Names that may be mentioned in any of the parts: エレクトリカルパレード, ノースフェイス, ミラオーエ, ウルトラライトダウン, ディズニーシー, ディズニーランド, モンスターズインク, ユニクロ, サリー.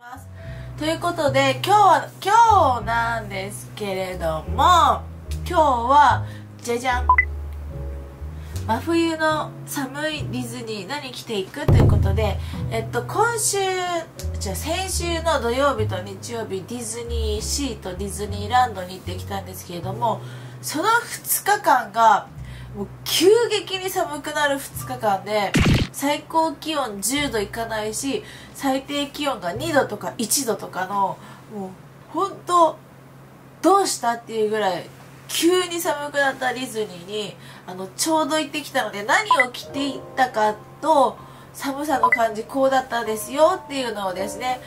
ます。ということで今日なんですけれども、今日はじゃじゃん、真冬の寒いディズニー何着ていくということで、先週の土曜日と日曜日ディズニーシーとディズニーランドに行ってきたんですけれども、その2日間がもう急激に寒くなる2日間で、最高気温10度いかないし、最低気温が2度とか1度とかの、もう本当どうしたっていうぐらい急に寒くなったディズニーにちょうど行ってきたので、何を着ていったかと寒さの感じこうだったんですよっていうのをですね、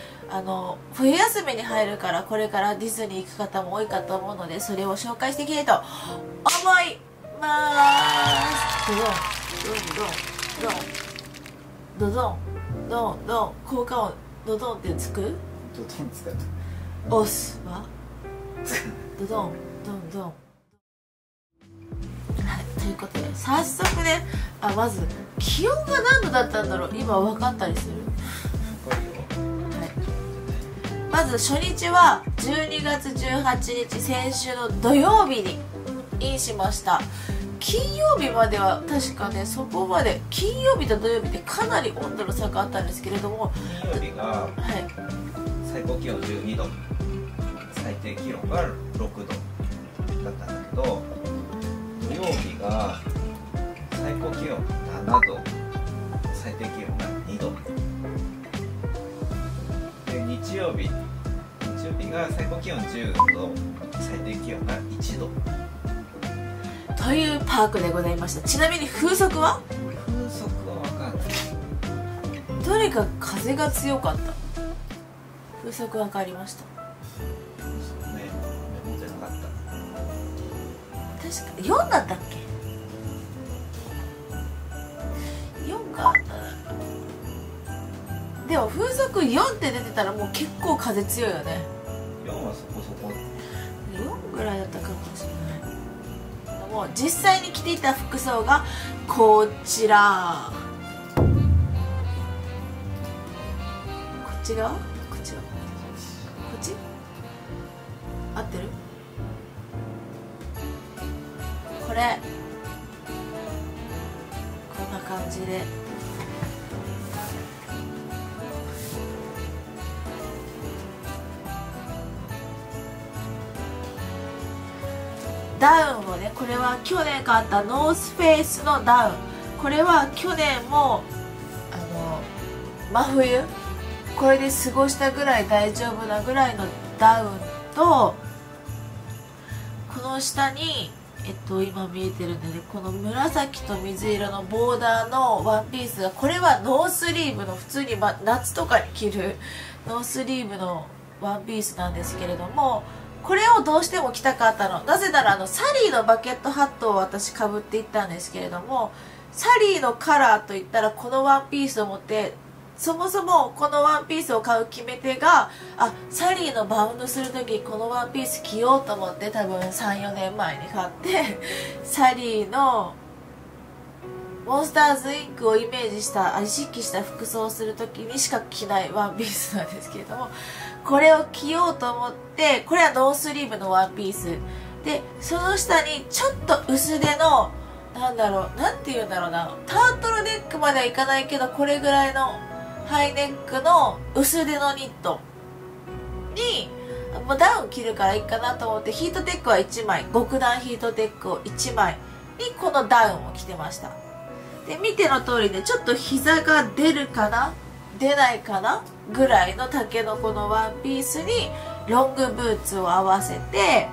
冬休みに入るからこれからディズニー行く方も多いかと思うので、それを紹介していきたいと思います。ドドンドンドンドン、効果音ドドンってつく？ドドン使った。オスはドドンドンドン。ということで早速ね、まず気温が何度だったんだろう、今分かったりする？はい、まず初日は12月18日、先週の土曜日にインしました。金曜日までは確かね、そこまで金曜日と土曜日ってかなり温度の差があったんですけれども、金曜日が、はい、最高気温12度最低気温が6度だったんだけど、土曜日が最高気温7度最低気温が2度で、日曜日が最高気温10度最低気温が1度というパークでございました。ちなみに風速は分かんない。とにかく風が強かった。風速分かりました。そうね、メモじゃなかった。確か4だったっけ？4か。でも風速4って出てたらもう結構風強いよね。4はそこそこ。4ぐらいだったかもしれない。実際に着ていた服装がこちら、こっち合ってる？これこんな感じで、ダウンをね、これは去年買ったノースフェイスのダウン、これは去年も真冬これで過ごしたぐらい大丈夫なぐらいのダウンと、この下に今見えてるんでね、この紫と水色のボーダーのワンピースが、これはノースリーブの普通に、夏とかに着るノースリーブのワンピースなんですけれども、これをどうしても着たかったの。なぜならサリーのバケットハットを私かぶっていったんですけれども、サリーのカラーといったらこのワンピースを持って、そもそもこのワンピースを買う決め手が、サリーのバウンドする時このワンピース着ようと思って、多分 3,4 年前に買ってサリーのモンスターズインクをイメージした意識した服装をする時にしか着ないワンピースなんですけれども、これを着ようと思って、これはノースリーブのワンピースで、その下にちょっと薄手のなんていうんだろうな、タートルネックまではいかないけどこれぐらいのハイネックの薄手のニットに、もうダウン着るからいいかなと思って、ヒートテックは1枚極暖ヒートテックを1枚にこのダウンを着てました。で、見ての通りね、ちょっと膝が出るかな出ないかなぐらいのタケノコのワンピースにロングブーツを合わせて、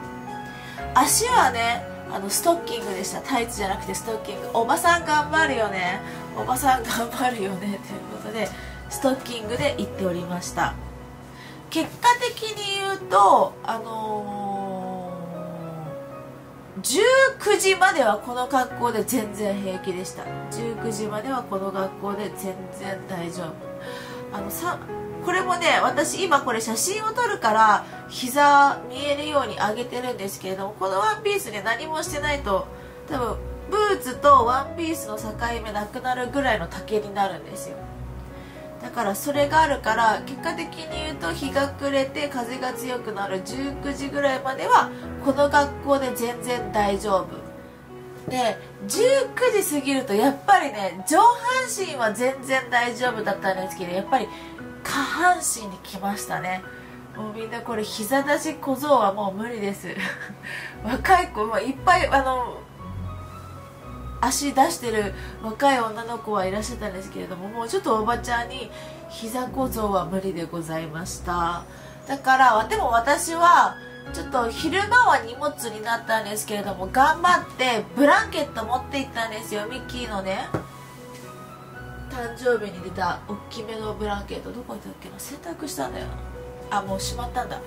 足はねストッキングでした。タイツじゃなくてストッキング。おばさん頑張るよね、おばさん頑張るよねということでストッキングで行っておりました。結果的に言うと19時まではこの格好で全然平気でした。19時まではこの格好で全然大丈夫。これもね、私今これ写真を撮るから膝見えるように上げてるんですけれども、このワンピースね、何もしてないと多分ブーツとワンピースの境目なくなるぐらいの丈になるんですよ。だからそれがあるから、結果的に言うと日が暮れて風が強くなる19時ぐらいまではこの学校で全然大丈夫で、19時過ぎるとやっぱりね、上半身は全然大丈夫だったんですけど、やっぱり下半身に来ましたね。もうみんなこれ膝出し小僧はもう無理です若い子もいっぱい足出してる若い女の子はいらっしゃったんですけれども、もうちょっとおばちゃんに膝小僧は無理でございました。だからでも私はちょっと昼間は荷物になったんですけれども、頑張ってブランケット持って行ったんですよ。ミッキーのね、誕生日に出たおっきめのブランケット、どこ行ったっけな、洗濯したんだよ、あ、もうしまったんだ。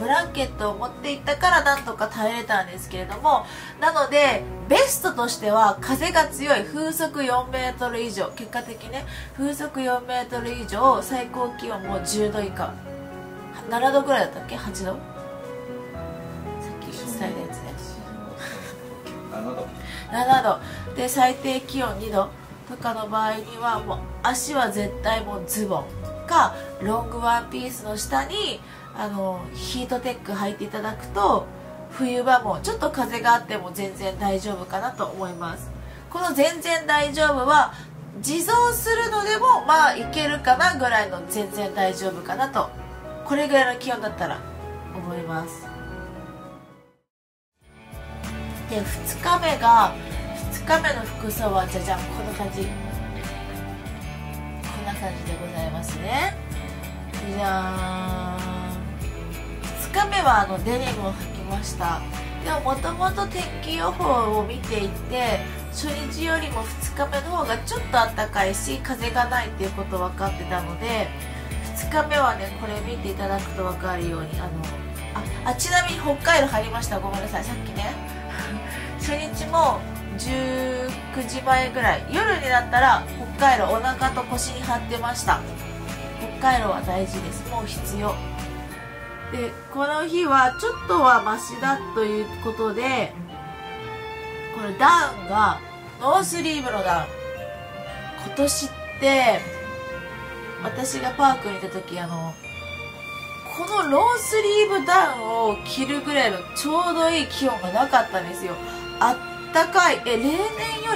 ブランケットを持って行ったからなんとか耐えれたんですけれども、なのでベストとしては風が強い風速4メートル以上、結果的にね風速4メートル以上、最高気温も10度以下、7度ぐらいだったっけ、8度、さっき伝えたやつね7度で最低気温2度とかの場合には、もう足は絶対もうズボンかロングワンピースの下にヒートテック履いていただくと、冬場もちょっと風があっても全然大丈夫かなと思います。この全然大丈夫は自走するのでもまあいけるかなぐらいの全然大丈夫かなと、これぐらいの気温だったら思います。で2日目の服装はじゃじゃん、こんな感じ、感じでございますね。じゃーん、2日目はデニムを履きました。でももともと天気予報を見ていて、初日よりも2日目の方がちょっと暖かいし風がないっていうこと分かってたので、2日目はね、これ見ていただくと分かるようにちなみに北海道入りました、ごめんなさい、さっきね初日も19時前ぐらい、夜になったら北海道お腹と腰に張ってました。北海道は大事です、もう必要で、この日はちょっとはマシだということで、これダウンがノースリーブのダウン、今年って私がパークにいた時このロースリーブダウンを着るぐらいのちょうどいい気温がなかったんですよ。あったかい、例年よ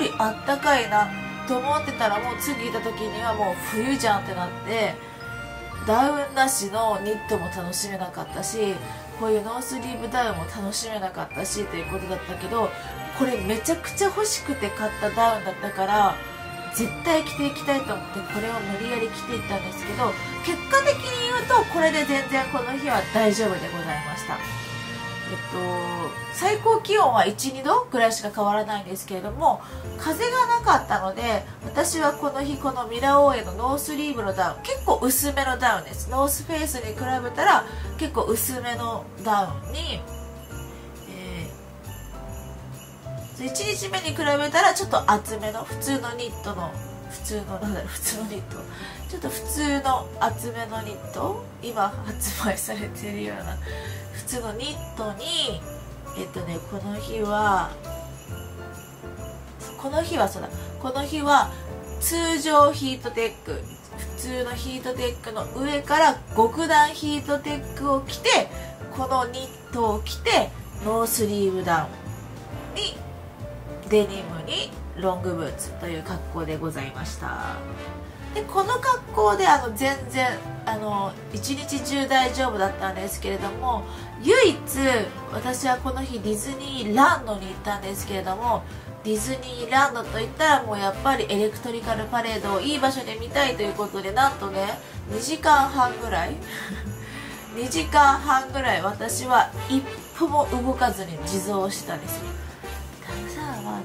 りあったかいなと思ってたら、もう次いた時にはもう冬じゃんってなって、ダウンなしのニットも楽しめなかったし、こういうノースリーブダウンも楽しめなかったしということだったけど、これめちゃくちゃ欲しくて買ったダウンだったから絶対着ていきたいと思って、これを無理やり着ていったんですけど、結果的に言うとこれで全然この日は大丈夫でございました。最高気温は 1,2 度ぐらいしか変わらないんですけれども、風がなかったので、私はこの日このミラオーエのノースリーブのダウン、結構薄めのダウンです。ノースフェイスに比べたら結構薄めのダウンに、1日目に比べたらちょっと厚めの普通の厚めのニット、今発売されているような普通のニットに、この日は通常ヒートテック、普通のヒートテックの上から極暖ヒートテックを着て、このニットを着て、ノースリーブダウンにデニムにロングブーツという格好でございました。でこの格好で全然一日中大丈夫だったんですけれども、唯一私はこの日ディズニーランドに行ったんですけれども、ディズニーランドといったらもうやっぱりエレクトリカルパレードをいい場所で見たいということで、なんとね2時間半ぐらい私は一歩も動かずに自走をしてたんですよ。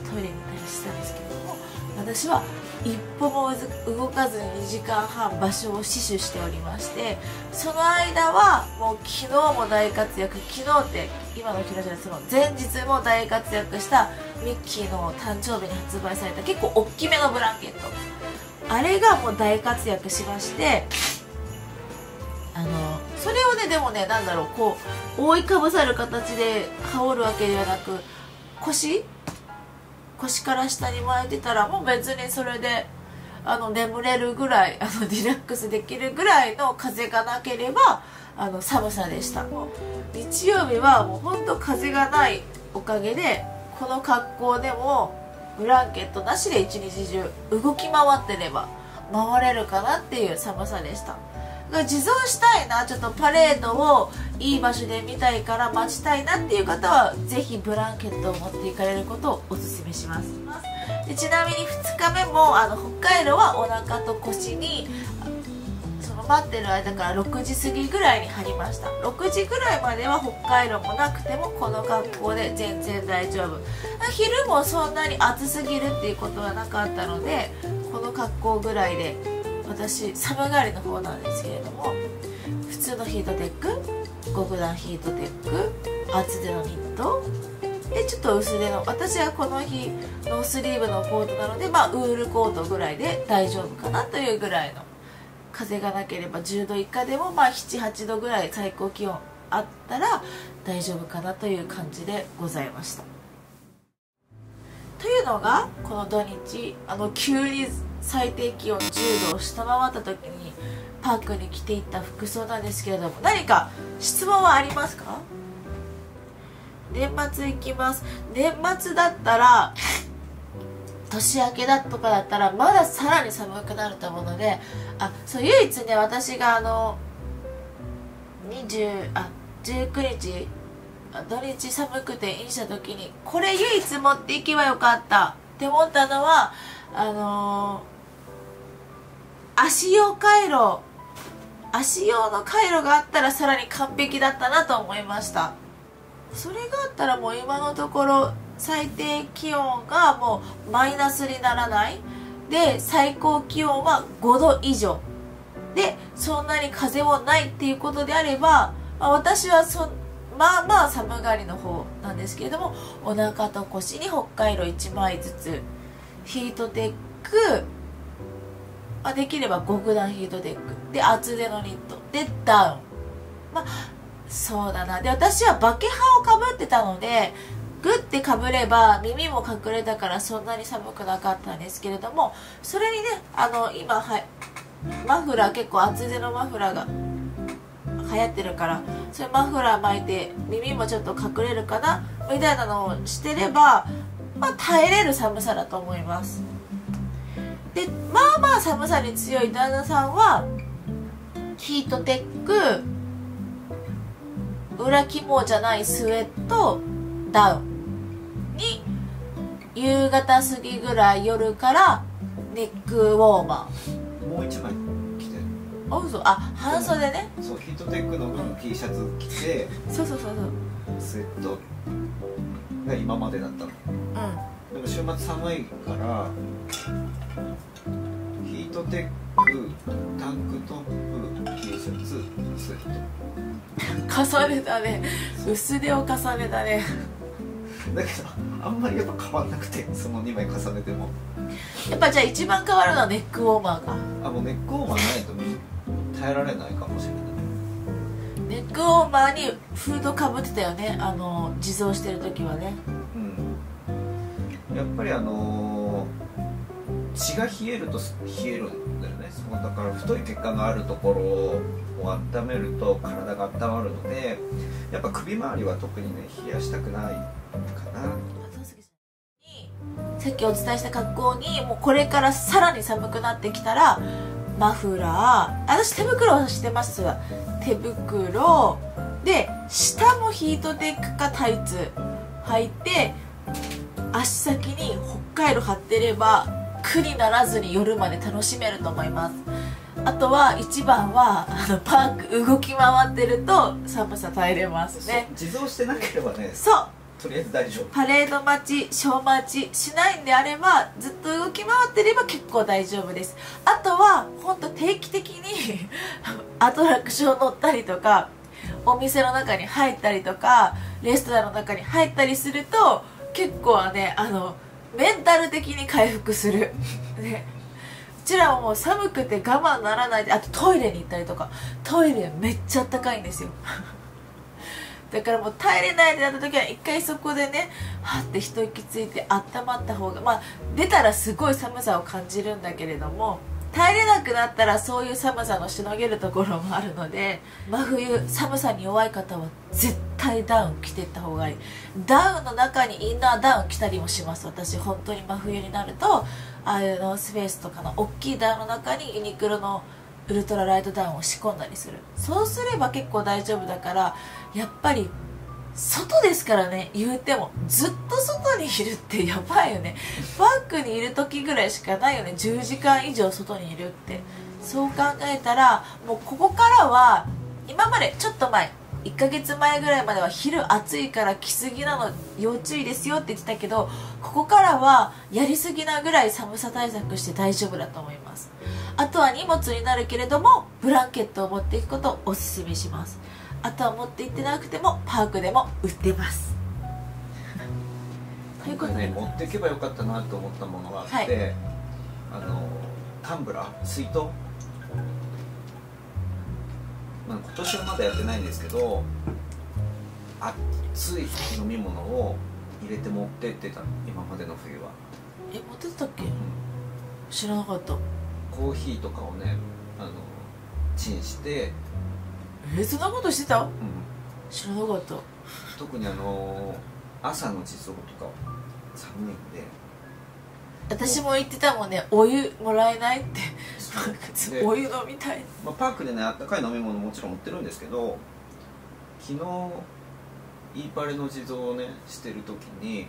トイレに行ったりしたんですけども、私は一歩も動かずに2時間半場所を死守しておりまして、その間はもう昨日も大活躍、昨日って今の昨日じゃない、その前日も大活躍したミッキーの誕生日に発売された結構大きめのブランケット、あれがもう大活躍しまして、それをね、でもね、なんだろう、こう覆いかぶさる形で羽織るわけではなく、腰から下に巻いてたらもう別にそれで眠れるぐらい、リラックスできるぐらいの風がなければ寒さでした。日曜日はもうほんと風がないおかげで、この格好でもブランケットなしで一日中動き回ってれば回れるかなっていう寒さでした。自走したいな、ちょっとパレードをいい場所で見たいから待ちたいなっていう方は、ぜひブランケットを持っていかれることをおすすめします。でちなみに2日目も北海道はお腹と腰に待ってる間から6時過ぎぐらいに張りました。6時ぐらいまでは北海道もなくてもこの格好で全然大丈夫。昼もそんなに暑すぎるっていうことはなかったので、この格好ぐらいで、私寒がりの方なんですけれども、普通のヒートテック、極暖ヒートテック、厚手のニットでちょっと薄手の、私はこの日ノースリーブのコートなので、ウールコートぐらいで大丈夫かなというぐらいの、風がなければ10度以下でも7、8度ぐらい最高気温あったら大丈夫かなという感じでございました。というのがこの土日、急に最低気温10度を下回った時にパークに着ていった服装なんですけれども、何か質問はありますか？年末行きます。年末だったら、年明けだとかだったらまださらに寒くなると思うので、そう、唯一ね、私が19日土日寒くてインした時に、これ唯一持っていけばよかったって思ったのは、足用のカイロがあったらさらに完璧だったなと思いました。それがあったらもう今のところ最低気温がもうマイナスにならないで、最高気温は5度以上で、そんなに風もないっていうことであれば、私はまあ寒がりの方なんですけれども、お腹と腰に北海道1枚ずつ、ヒートテック、できれば極暖ヒートテックで、厚手のニットで、ダウン、そうだな。で、私はバケハをかぶってたので、グッてかぶれば耳も隠れたからそんなに寒くなかったんですけれども、それにね、今マフラー、結構厚手のマフラーが流行ってるから、それマフラー巻いて耳もちょっと隠れるかなみたいなのをしてれば、耐えれる寒さだと思います。で寒さに強い旦那さんはヒートテック、裏肝じゃないスウェット、ダウンに夕方過ぎぐらい、夜からネックウォーマー、もう1枚着てる。半袖ね。そう、ヒートテックの分 T シャツ着て、そうスウェットが今までだったの。でも週末寒いからヒートテック、タンクトップ、T シャツ、スウェット重ねたね。薄手を重ねたね。だけどあんまりやっぱ変わらなくて、その2枚重ねてもやっぱ。じゃあ一番変わるのはネックウォーマーか。もうネックウォーマーないと耐えられないかもしれない。ネックウォーマーにフードかぶってたよね、自走してる時はね。やっぱり血が冷えると冷えるんだよね。そうだから太い血管があるところを温めると体が温まるので、やっぱ首周りは特にね、冷やしたくないかな。さっきお伝えした格好に、もうこれからさらに寒くなってきたらマフラー、私手袋をしてます。手袋で下もヒートテックかタイツ履いて、足先に北海道貼ってれば苦にならずに夜まで楽しめると思います。あとは一番はパーク動き回ってると寒さ耐えれますね。自走してなければね。そう。とりあえず大丈夫。パレード待ち、ショー待ちしないんであれば、ずっと動き回ってれば結構大丈夫です。あとは本当定期的にアトラクション乗ったりとか、お店の中に入ったりとか、レストランの中に入ったりすると結構はね、メンタル的に回復するね。うちらはもう寒くて我慢ならないで、あとトイレに行ったりとか、トイレめっちゃあったかいんですよだからもう耐えれないってなった時は一回そこでねはって一息ついて温まった方が、まあ出たらすごい寒さを感じるんだけれども、耐えれなくなったらそういう寒さのしのげるところもあるので、真冬寒さに弱い方は絶対ダウン着ていった方がいい。ダウンの中にインナーダウン着たりもします。私本当に真冬になると、ああいうノースフェイスとかの大きいダウンの中にユニクロのウルトラライトダウンを仕込んだりする。そうすれば結構大丈夫だから、やっぱり外ですからね。言うてもずっと外にいるってやばいよね。バッグにいる時ぐらいしかないよね。10時間以上外にいるって。そう考えたらもうここからは、今までちょっと前1ヶ月前ぐらいまでは昼暑いから着すぎなの要注意ですよって言ってたけど、ここからはやりすぎなぐらい寒さ対策して大丈夫だと思います。あとは荷物になるけれどもブランケットを持っていくことをおすすめします。あとは持って行ってなくてもパークでも売ってます。なんかね、持っていけばよかったなと思ったものがあって、はい、タンブラー、水筒、まあ、今年はまだやってないんですけど、熱い飲み物を入れて持ってってたの、今までの冬は。え、持ってたっけ？うん、知らなかった。コーヒーとかをね、チンして。そんなことしてた？うん、知らなかった。特に朝の地層とか寒いんで、私も言ってたもんね。お湯もらえないって。お湯飲みたい。まあ、パークでね、あったかい飲み物もちろん売ってるんですけど、昨日イーパレの地蔵をねしてる時に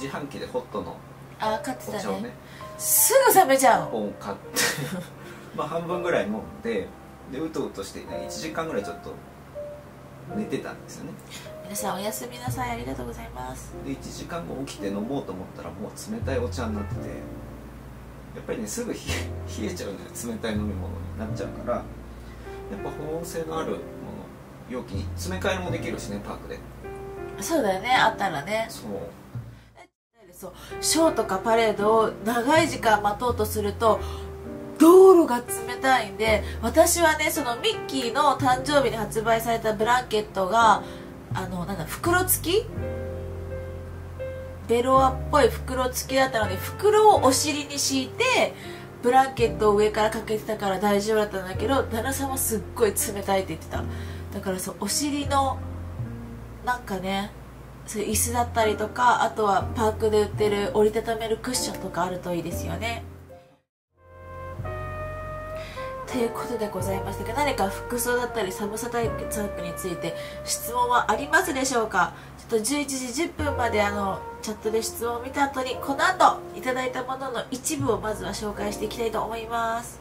自販機でホットのお茶をね、すぐ冷めちゃう1本買ってまあ半分ぐらい飲んで。でうとうとして、ね、1時間ぐらいちょっと寝てたんですよね。皆さんおやすみなさい、ありがとうございます。で1時間後起きて飲もうと思ったらもう冷たいお茶になってて、やっぱりねすぐ冷えちゃうので、冷たい飲み物になっちゃうから、やっぱ保温性のあるもの、容器に詰め替えもできるしね、パークで。そうだよね、あったらね。そうそう、ショーとかパレードを長い時間待とうとすると道路が冷たいんで、私はねそのミッキーの誕生日に発売されたブランケットがなんだ、袋付きベロアっぽい袋付きだったので、袋をお尻に敷いてブランケットを上からかけてたから大丈夫だったんだけど、旦那さんはすっごい冷たいって言ってた。だからそう、お尻のなんかね、そういう椅子だったりとか、あとはパークで売ってる折りたためるクッションとかあるといいですよね。ということでございましたが、何か服装だったり寒さ対策について質問はありますでしょうか。ちょっと11時10分までチャットで質問を見た後に、この後いただいたものの一部をまずは紹介していきたいと思います。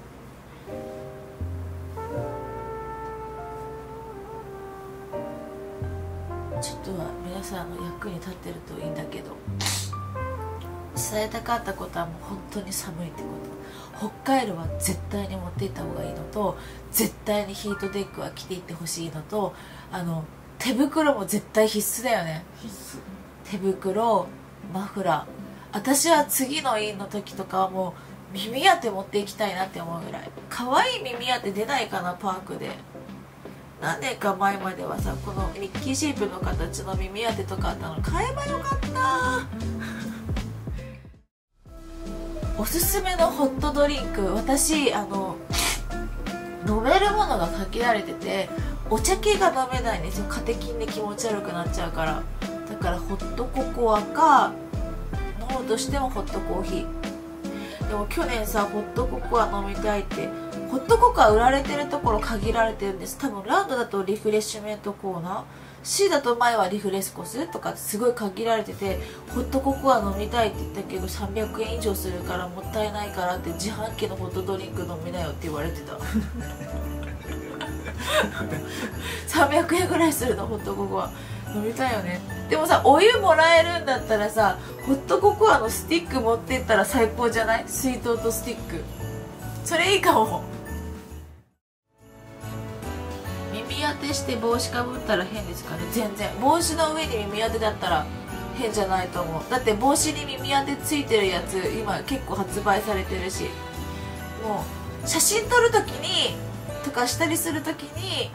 ちょっとは皆さんの役に立ってるといいんだけど、伝えたかったことはもう本当に寒いってこと。北海道は絶対に持っていった方がいいのと、絶対にヒートテックは着ていってほしいのと、手袋も絶対必須だよね。必須。手袋、マフラー。私は次のインの時とかはもう耳当て持っていきたいなって思うぐらい。可愛い耳当て出ないかな、パークで。何年か前まではさ、このミッキーシェイプの形の耳当てとかあったの、買えばよかった。おすすめのホットドリンク、私飲めるものが限られてて、お茶系が飲めないんですよ。カテキンで気持ち悪くなっちゃうから。だからホットココアか、飲むとしてもホットコーヒー。でも去年さ、ホットココア飲みたいって、ホットココア売られてるところ限られてるんです。多分ラウンドだとリフレッシュメントコーナー、C だと前はリフレスコスとかすごい限られてて、ホットココア飲みたいって言ったけど300円以上するからもったいないからって、自販機のホットドリンク飲みなよって言われてた300円ぐらいするの、ホットココア飲みたいよね。でもさ、お湯もらえるんだったらさ、ホットココアのスティック持ってったら最高じゃない？水筒とスティック、それいいかも。耳当てして帽子かぶったら変ですかね。全然帽子の上に耳当てだったら変じゃないと思う。だって帽子に耳当てついてるやつ今結構発売されてるし、もう写真撮るときにとかしたりする時に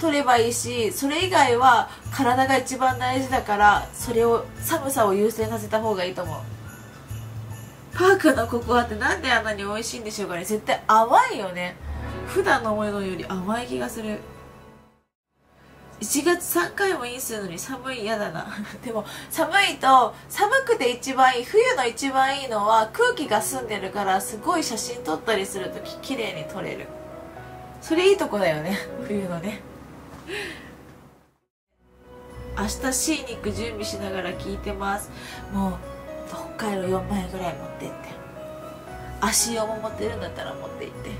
取ればいいし、それ以外は体が一番大事だから、それを寒さを優先させた方がいいと思う。パークのココアってなんであんなに美味しいんでしょうかね。絶対甘いよね。普段のものより甘い気がする。1月3回もインするのに寒い、嫌だな。でも寒いと、寒くて一番いい、冬の一番いいのは空気が澄んでるから、すごい写真撮ったりするとき綺麗に撮れる。それいいとこだよね、冬のね。明日 C に行く準備しながら聞いてます。もう北海道4枚ぐらい持って行って、足用も持ってるんだったら持って行って、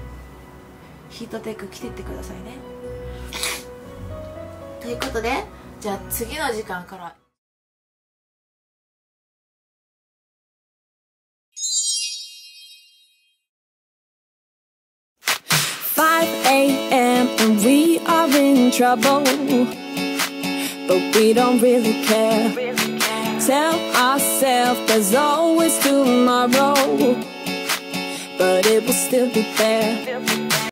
ヒートテック着てってくださいね。ということで、じゃあ次の時間から。5 AM and we are in trouble, but we don't really care. Tell ourselves there's always tomorrow, but it will still be there.